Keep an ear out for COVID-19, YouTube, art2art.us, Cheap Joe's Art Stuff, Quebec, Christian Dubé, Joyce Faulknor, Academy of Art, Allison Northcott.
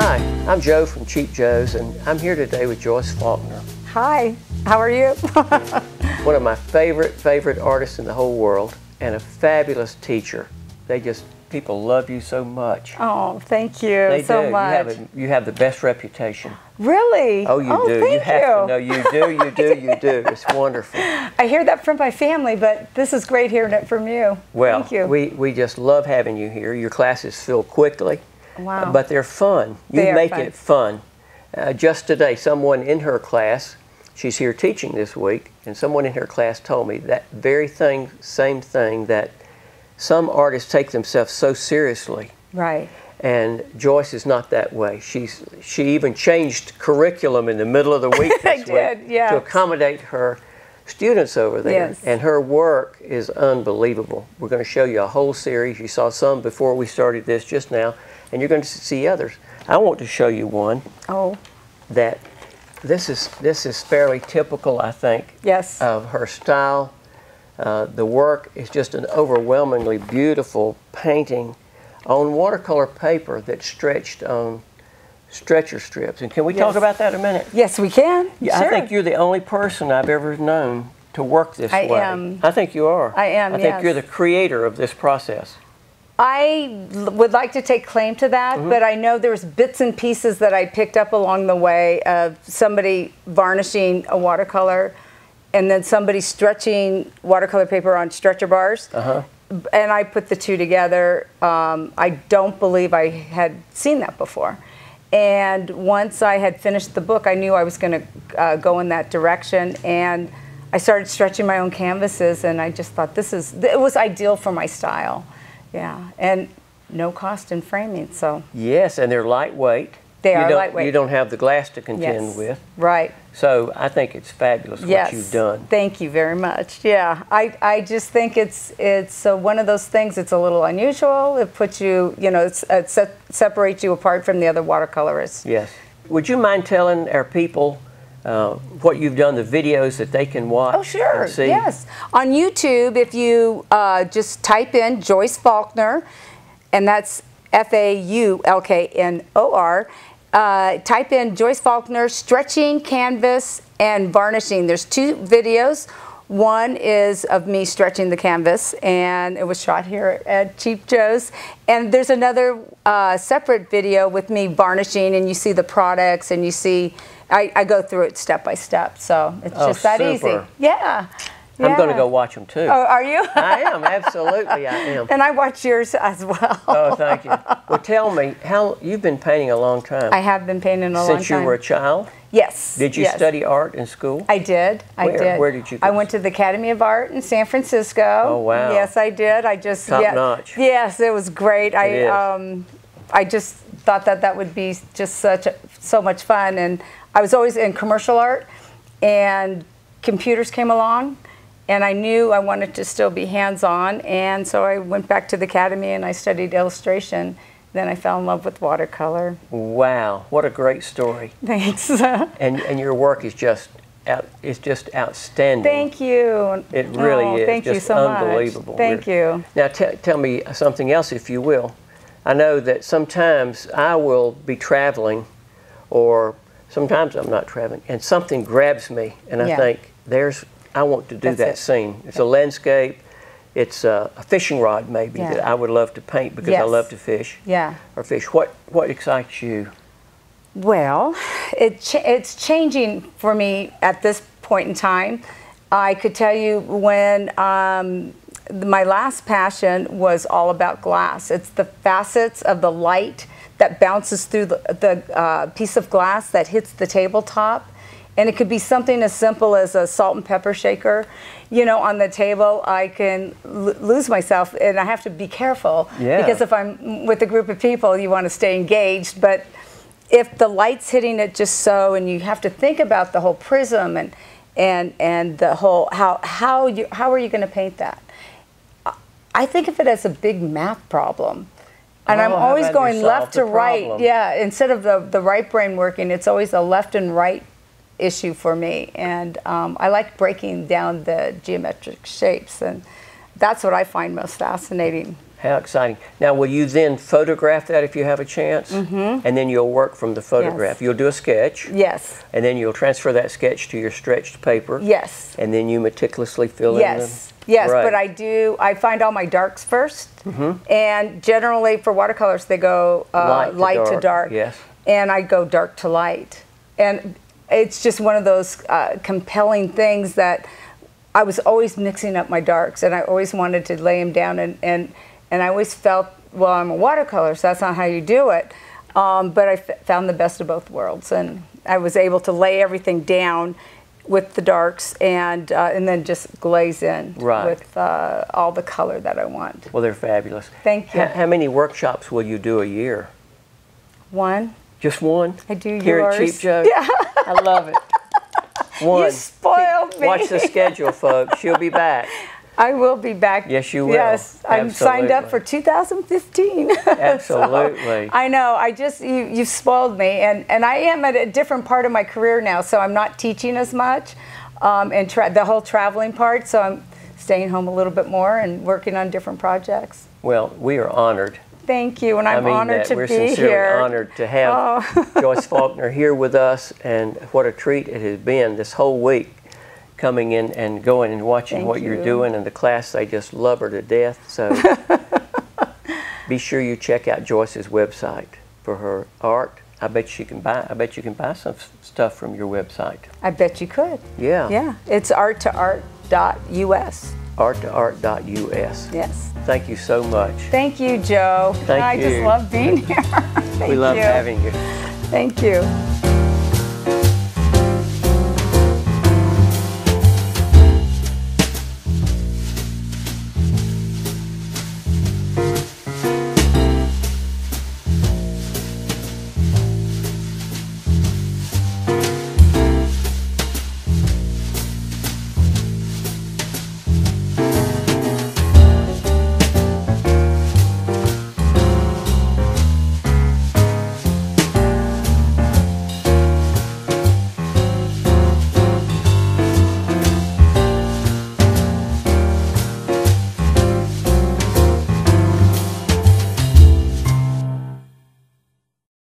Hi, I'm Joe from Cheap Joe's, and I'm here today with Joyce Faulknor. Hi, how are you? One of my favorite artists in the whole world, and a fabulous teacher. People love you so much. Oh, thank you so much. You have the best reputation. Really? Oh, you do. Thank you. You do. It's wonderful. I hear that from my family, but this is great hearing it from you. Well, thank you. We just love having you here. Your classes fill quickly. Wow. But they're fun. You make it fun. Just today, someone in her class, she's here teaching this week, and someone in her class told me that very thing, same thing, that some artists take themselves so seriously, right? And Joyce is not that way. She even changed curriculum in the middle of the week this week to accommodate her students over there. Yes. And her work is unbelievable. We're going to show you a whole series. You saw some before we started this just now, and you're going to see others. I want to show you one. Oh, that this is fairly typical, I think. Yes, of her style. The work is just an overwhelmingly beautiful painting on watercolor paper that's stretched on stretcher strips. And can we talk about that a minute? Yes, we can. Yeah, sure. I think you're the only person I've ever known to work this way. I am. I think you are. I am, I think you're the creator of this process. I would like to take claim to that, but I know there's bits and pieces that I picked up along the way of somebody varnishing a watercolor, and then somebody stretching watercolor paper on stretcher bars, and I put the two together. I don't believe I had seen that before. And once I had finished the book, I knew I was going to go in that direction, and I started stretching my own canvases, and I just thought it was ideal for my style. Yeah, and no cost in framing, so. Yes, and they're lightweight. They are lightweight. You don't have the glass to contend with. Right. So I think it's fabulous what you've done. Thank you very much. Yeah, I just think it's one of those things. It's a little unusual. It puts you, it separates you apart from the other watercolorists. Yes. Would you mind telling our people what you've done, the videos that they can watch? Oh, sure. And see? Yes. On YouTube, if you just type in Joyce Faulknor, and that's F-A-U-L-K-N-O-R. Type in Joyce Faulknor, stretching, canvas, and varnishing. There's two videos. One is of me stretching the canvas, and it was shot here at Cheap Joe's. And there's another separate video with me varnishing, and you see the products, and you see, I go through it step by step. So it's just that easy. Yeah. Yeah. I'm going to go watch them, too. Oh, are you? I am. Absolutely, I am. And I watch yours as well. Oh, thank you. Well, tell me, you've been painting a long time. I have been painting a long time. Since you were a child? Yes. Did you study art in school? I did. Where did you go? I went to the Academy of Art in San Francisco. Oh, wow. Yes, I did. Top notch. Yes, it was great. I just thought that would be just so much fun. And I was always in commercial art, and computers came along. And I knew I wanted to still be hands-on, and so I went back to the Academy and I studied illustration. Then I fell in love with watercolor. Wow, what a great story. Thanks. And your work is just outstanding. Thank you. It really is. Thank you so much. Unbelievable. Thank you. Now tell me something else, if you will. I know that sometimes I will be traveling, or sometimes I'm not traveling, and something grabs me, and I think, I want to do that scene. It's a landscape. It's a fishing rod, maybe, that I would love to paint because I love to fish. Yeah. Or fish. What excites you? Well, it's changing for me at this point in time. I could tell you when my last passion was all about glass. It's the facets of the light that bounces through the piece of glass that hits the tabletop. And it could be something as simple as a salt and pepper shaker, on the table. I can lose myself, and I have to be careful because if I'm with a group of people, you want to stay engaged. But if the light's hitting it just so, and you have to think about the whole prism and the whole how are you going to paint that? I think of it as a big math problem. And I'm always going left to right. Yeah, instead of the right brain working, it's always a left and right issue for me, and I like breaking down the geometric shapes, and that's what I find most fascinating. How exciting. Now, will you then photograph that if you have a chance? Mm-hmm. And then you'll work from the photograph. Yes. You'll do a sketch. Yes. And then you'll transfer that sketch to your stretched paper. Yes. And then you meticulously fill in them. Yes, right. But I find all my darks first. Mm-hmm. And generally for watercolors, they go light to dark. Yes. And I go dark to light. And it's just one of those compelling things that I was always mixing up my darks, and I always wanted to lay them down, and I always felt, well, I'm a watercolor, so that's not how you do it. But I found the best of both worlds, and I was able to lay everything down with the darks, and then just glaze in with all the color that I want. Well, they're fabulous. Thank you. How many workshops will you do a year? One. Just one? I do yours. Here at Cheap Joe? Yeah. I love it. One. You spoiled me. Watch the schedule, folks. She'll be back. I will be back. Yes, you will. Yes, I'm signed up for 2015. Absolutely. So, I know. I just, you spoiled me. And I am at a different part of my career now, so I'm not teaching as much and the whole traveling part. So I'm staying home a little bit more and working on different projects. Well, we are honored. Thank you, and I'm honored to be here. We're sincerely honored to have Joyce Faulknor here with us, and what a treat it has been this whole week, coming in and going and watching what you're doing, and the class, they just love her to death. So be sure you check out Joyce's website for her art. I bet you can buy some stuff from your website. I bet you could. Yeah. Yeah. It's art2art.us. art2art.us. Yes. Thank you so much. Thank you, Joe. Thank you. I just love being here. We love having you. Thank you.